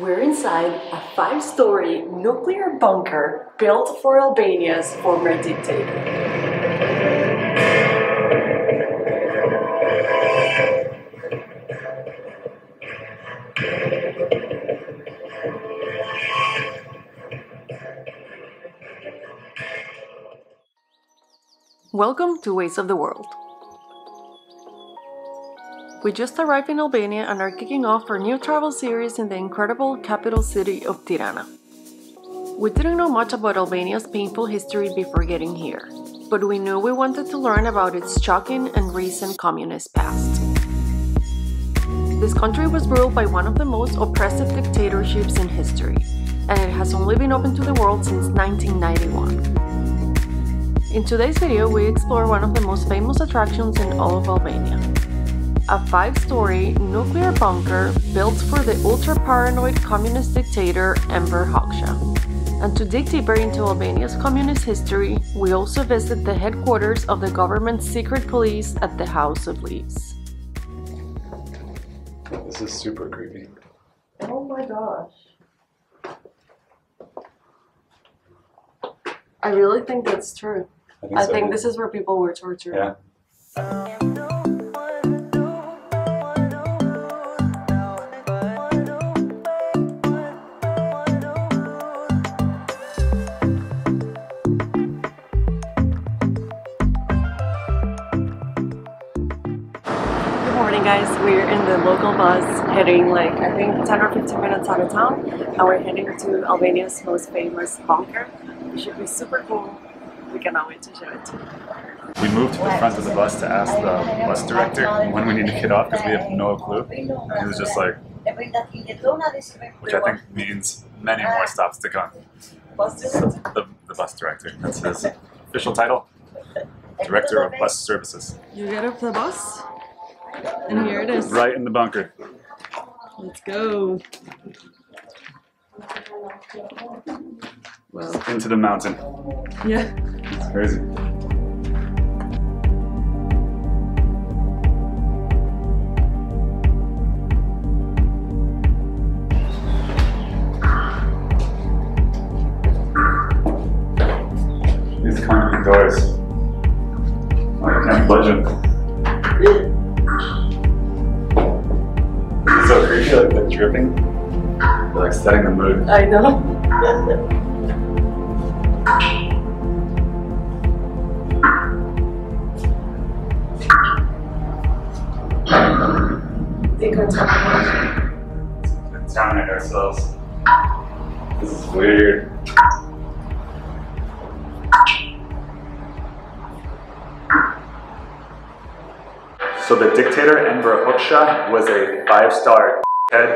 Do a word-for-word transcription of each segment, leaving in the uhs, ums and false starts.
We're inside a five-story nuclear bunker built for Albania's former dictator. Welcome to Ways of the World. We just arrived in Albania and are kicking off our new travel series in the incredible capital city of Tirana. We didn't know much about Albania's painful history before getting here, but we knew we wanted to learn about its shocking and recent communist past. This country was ruled by one of the most oppressive dictatorships in history, and it has only been open to the world since nineteen ninety-one. In today's video, we explore one of the most famous attractions in all of Albania. A five-story nuclear bunker built for the ultra-paranoid communist dictator Enver Hoxha. And to dig deeper into Albania's communist history, we also visit the headquarters of the government's secret police at the House of Leaves. This is super creepy. Oh my gosh. I really think that's true. I think, I so. think this is where people were tortured. Yeah. Um, We're in the local bus heading like I think ten or fifteen minutes out of town, and we're heading to Albania's most famous bunker. It should be super cool. We cannot wait to show it to you. We moved to the front of the bus to ask the bus director when we need to get off because we have no clue. And he was just like, which I think means many more stops to come. The, the bus director, that's his official title. Director of Bus Services. You get off the bus? And here it is. Right in the bunker. Let's go. Well, into the mountain. Yeah. It's crazy. These concrete doors. I can't legend. So creepy, like the dripping. They're like setting the mood. I know. Decontaminate. Contaminate ourselves. This is weird. So the dictator Enver Hoxha was a five-star head.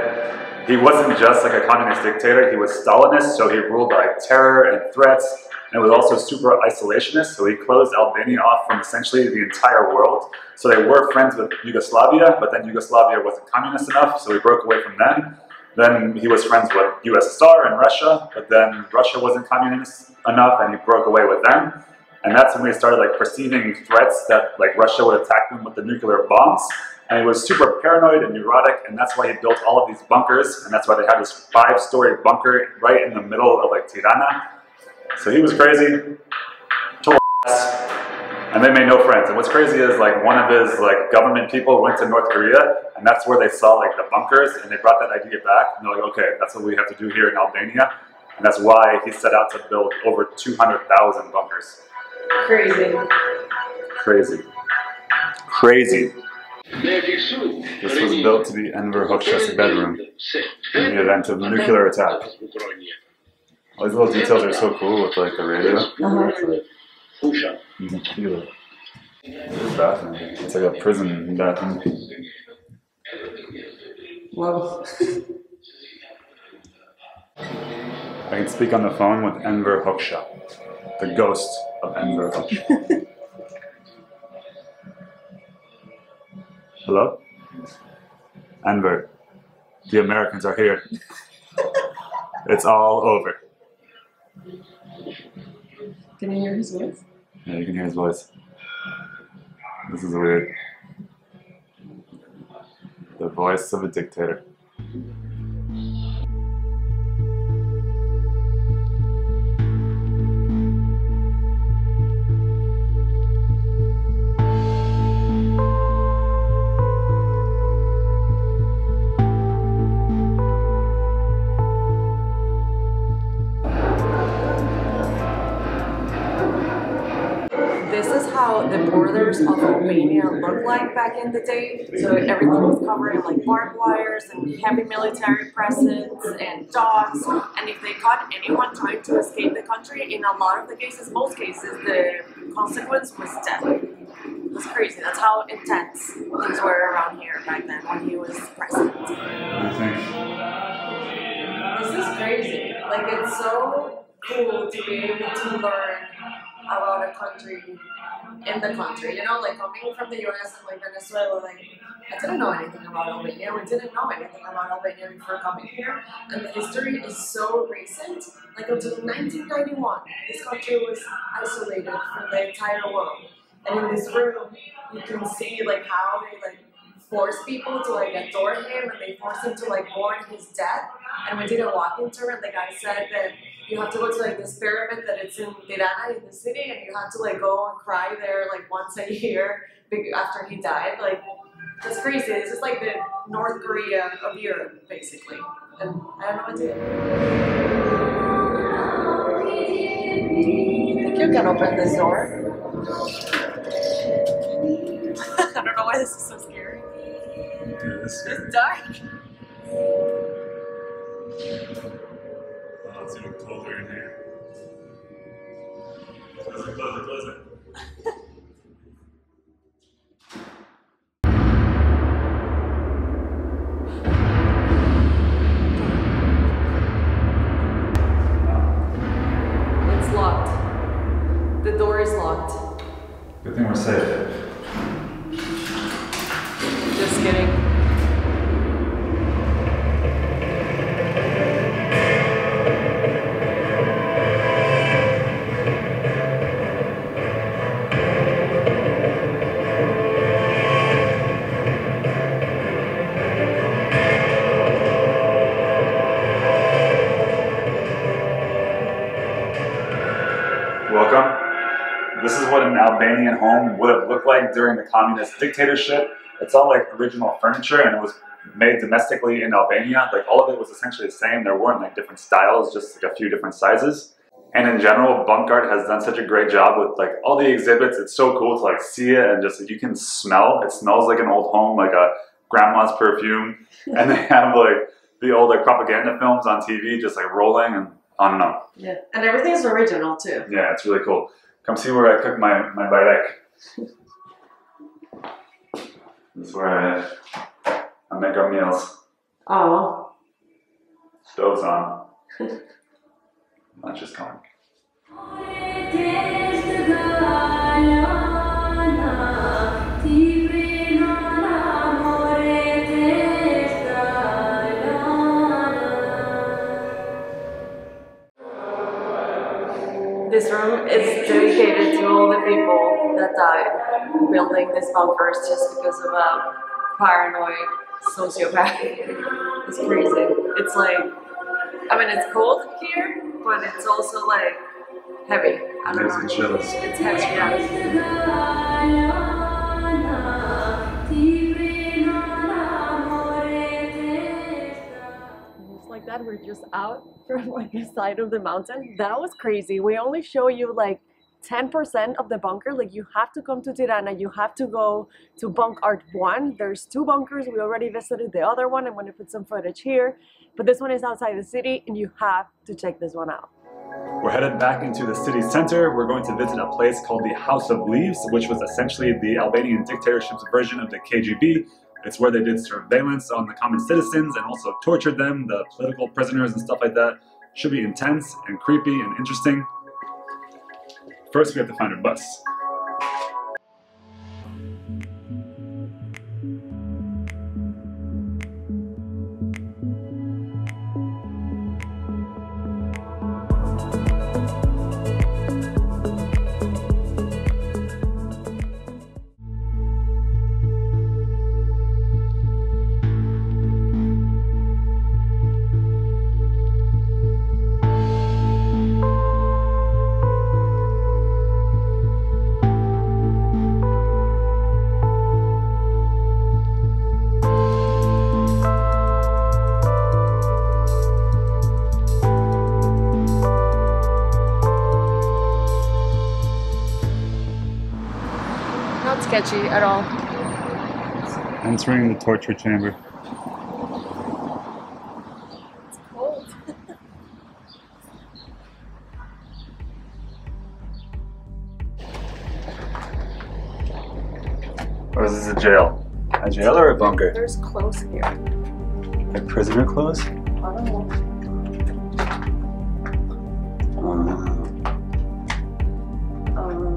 He wasn't just like a communist dictator, he was Stalinist, so he ruled by terror and threats, and was also super isolationist, so he closed Albania off from essentially the entire world. So they were friends with Yugoslavia, but then Yugoslavia wasn't communist enough, so he broke away from them. Then he was friends with U S S R and Russia, but then Russia wasn't communist enough, and he broke away with them. And that's when we started like perceiving threats that like Russia would attack them with the nuclear bombs. And he was super paranoid and neurotic, and that's why he built all of these bunkers, and that's why they had this five-story bunker right in the middle of like Tirana. So he was crazy, total ass, and they made no friends. And what's crazy is like one of his like government people went to North Korea, and that's where they saw like the bunkers, and they brought that idea back, and they're like, okay, that's what we have to do here in Albania. And that's why he set out to build over two hundred thousand bunkers. Crazy. Crazy. Crazy. This was built to be Enver Hoxha's bedroom in the event of nuclear attack. All these little details are so cool with like the radio. Uh-huh. You can feel it. This bathroom. It's like a prison bathroom. Wow. I can speak on the phone with Enver Hoxha, the ghost of Enver Hoxha. Hello? Enver, the Americans are here. It's all over. Can you hear his voice? Yeah, you can hear his voice. This is weird. The voice of a dictator. how the borders of Albania looked like back in the day. So everything was covered in like barbed wires and heavy military presence and dogs. And if they caught anyone trying to escape the country, in a lot of the cases, most cases, the consequence was death. It was crazy. That's how intense things were around here back then when he was president. This is crazy. Like, it's so cool to be able to learn about a country in the country, you know, like coming from the U S and like Venezuela, like I didn't know anything about Albania. We didn't know anything about Albania before coming here, and the history is so recent. Like until nineteen ninety-one, this country was isolated from the entire world, and in this room, you can see like how they like force people to like adore him, and they force him to like mourn his death. And we did a walking tour, and the guy said that you have to go to like this pyramid that it's in Tirana, in the city, and you have to like go and cry there like once a year after he died. Like, that's crazy. This is like the North Korea of Europe, basically. And I don't know what to do. I think you can open this door. I don't know why this is so scary. It's dark. It's even colder in here. Close it, close it, close it. It's locked. The door is locked. Good thing we're safe. Just kidding. Albanian home would have looked like during the communist dictatorship. It's all like original furniture, and it was made domestically in Albania. Like all of it was essentially the same. There weren't like different styles, just like a few different sizes. And in general, Bunk Art has done such a great job with like all the exhibits. It's so cool to like see it, and just you can smell. It smells like an old home, like a grandma's perfume. And they have like the old like propaganda films on T V just like rolling, and I don't know. Yeah, and everything's original too. Yeah, it's really cool. Come see where I cook my, my bayrek. This is where I, I make our meals. Oh. Stove's on. Lunch is coming. This room is dedicated to all the people that died building this bunkers just because of a paranoid sociopath. It's crazy. It's like, I mean, it's cold here, but it's also like heavy. I don't know. It's heavy, yeah. That we're just out from like the side of the mountain. That was crazy. We only show you like ten percent of the bunker. Like, you have to come to Tirana. You have to go to Bunk Art one. There's two bunkers. We already visited the other one. I'm going to put some footage here, but this one is outside the city, and you have to check this one out. We're headed back into the city center. We're going to visit a place called the House of Leaves, which was essentially the Albanian dictatorship's version of the K G B. It's where they did surveillance on the common citizens and also tortured them, the political prisoners and stuff like that. Should be intense and creepy and interesting. First, we have to find a bus. sketchy at all. Entering the torture chamber. It's cold. Or is this a jail? A jail or a bunker? There's clothes here. Like prisoner clothes? I don't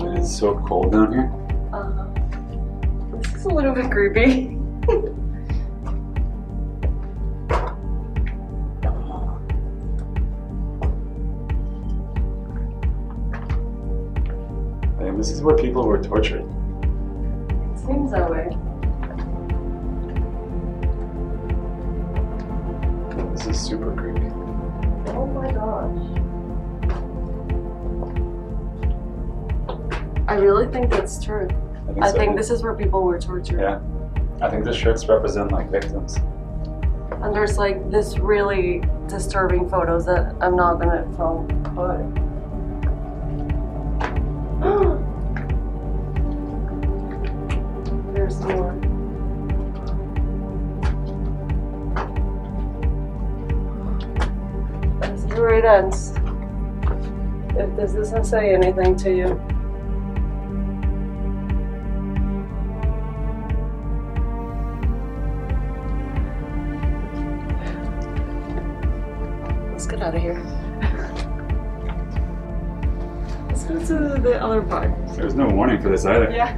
know. It's so cold down here. Uh, this is a little bit creepy. And this is where people were tortured. It seems that way. This is super creepy. Oh my gosh. I really think that's true. I think, I so. think this is where people were tortured. Yeah. I think the shirts represent like victims. And there's like this really disturbing photos that I'm not gonna film, but there's more. This is where it ends. If this doesn't say anything to you. Out of here. Let's go to the other part. There's no warning for this either. Yeah.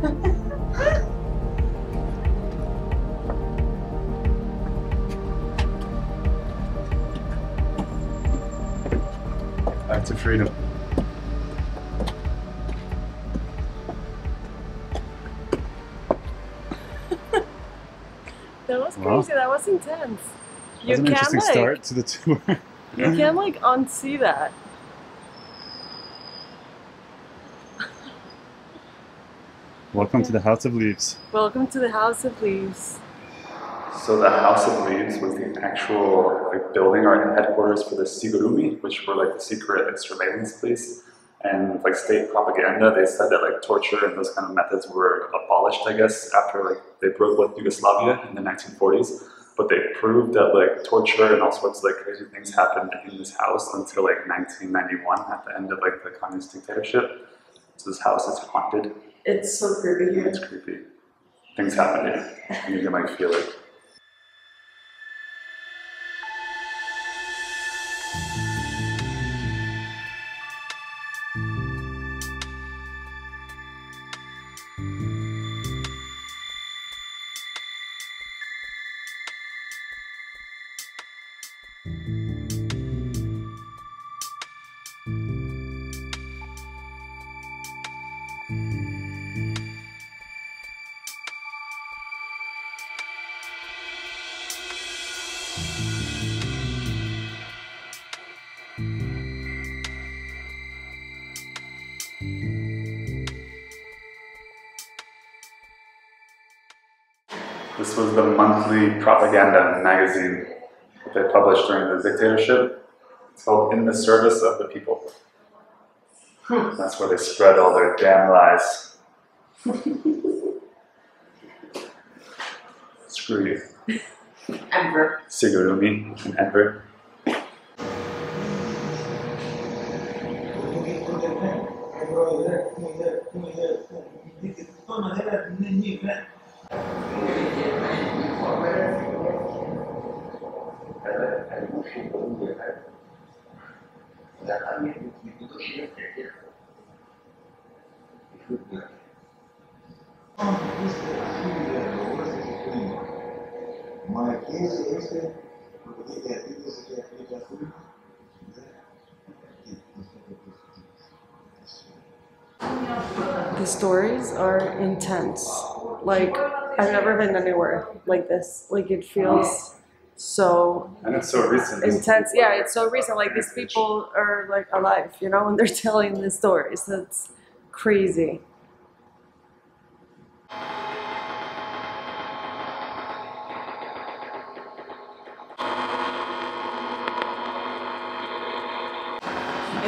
Back to freedom. That was crazy. Well, that was intense. You that's an interesting like... start to the tour. You can like unsee that. Welcome to the House of Leaves. Welcome to the House of Leaves. So the House of Leaves was the actual like building or headquarters for the Sigurimi, which were like the secret like surveillance police. And like state propaganda, they said that like torture and those kind of methods were abolished, I guess, after like they broke with Yugoslavia in the nineteen forties. But they proved that like torture and all sorts of like crazy things happened in this house until like nineteen ninety-one at the end of like the communist dictatorship. So this house is haunted. It's so creepy here. It's creepy. Things happen here. You can like feel it. This was the monthly propaganda magazine that they published during the dictatorship. It's called In the Service of the People. Hmm. That's where they spread all their damn lies. Screw you. Enver. Sigurimi and Enver. The stories are intense. Like, I've never been anywhere like this. Like, it feels so and it's so recent. Intense. Yeah, it's so recent. Like, these people are like alive, you know, and they're telling the stories. That's crazy.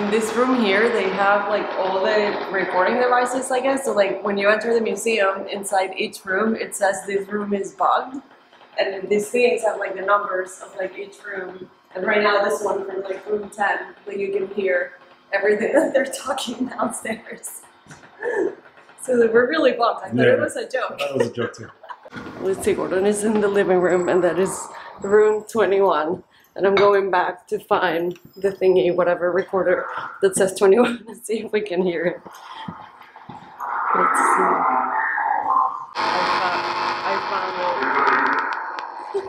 in this room here, they have like all the recording devices, I guess. So like when you enter the museum, inside each room, it says this room is bugged. And these things have like the numbers of like each room. And right now this one from like room ten, like you can hear everything that they're talking downstairs. So they were really bugged. I thought yeah, it was a joke. That was a joke too. Let's see, Gordon is in the living room and that is room twenty-one. And I'm going back to find the thingy, whatever recorder that says twenty-one, and see if we can hear it. Let's see. I found, I found it.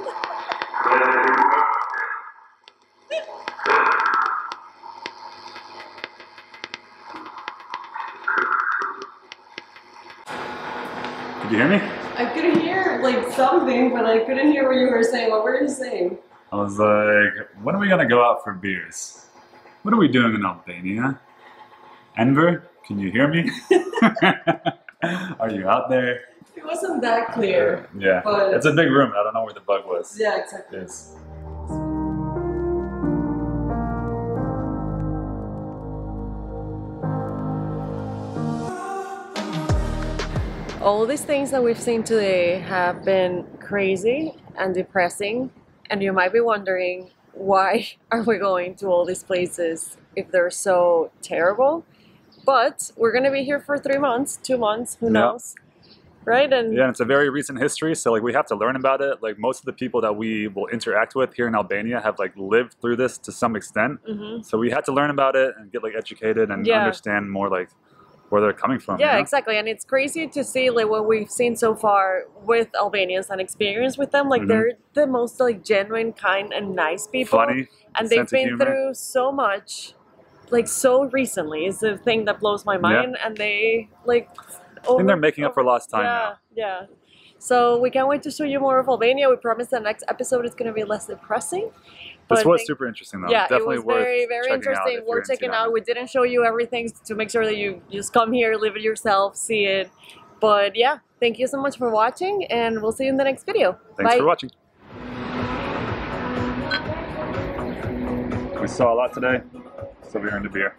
Did you hear me? I could hear like something, but I couldn't hear what you were saying. What were you saying? I was like, when are we gonna go out for beers? What are we doing in Albania? Enver, can you hear me? Are you out there? It wasn't that clear. Uh, yeah, but it's a big room and I don't know where the bug was. Yeah, exactly. It's all these things that we've seen today have been crazy and depressing. And you might be wondering, why are we going to all these places if they're so terrible? But we're going to be here for three months, two months, who knows? Yeah. Right? And yeah, and it's a very recent history, so like we have to learn about it. Like most of the people that we will interact with here in Albania have like lived through this to some extent. Mm-hmm. So we had to learn about it and get like educated and yeah. understand more like where they're coming from. Yeah, you know? Exactly. And it's crazy to see like what we've seen so far with Albanians and experience with them. Like mm-hmm. they're the most like genuine, kind and nice people. Funny, and they've been through so much, like so recently is the thing that blows my mind. Yeah. And they like over, I think they're making over, up for lost time. Yeah, now. Yeah. So we can't wait to show you more of Albania. We promise the next episode is going to be less depressing. But this was think, super interesting though. Yeah, definitely it was worth very, very interesting. Out We're checking out. We didn't show you everything to make sure that you just come here, live it yourself, see it. But yeah, thank you so much for watching and we'll see you in the next video. Thanks Bye. for watching. We saw a lot today, so we earned a beer.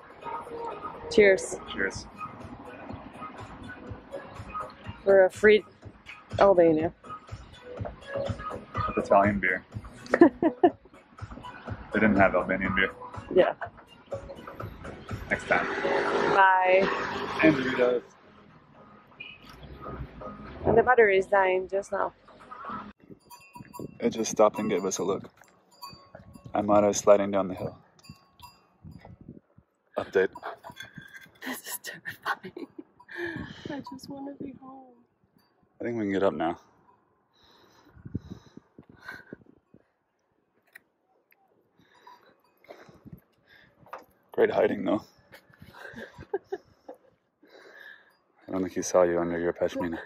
Cheers. Cheers. For a free Albania. Italian beer. They didn't have Albanian beer. Yeah. Next time. Bye. And the burritos. And the battery is dying just now. It just stopped and gave us a look. Amara is sliding down the hill. Update. This is terrifying. I just want to be home. I think we can get up now. Great hiding though. I don't think he saw you under your pashmina.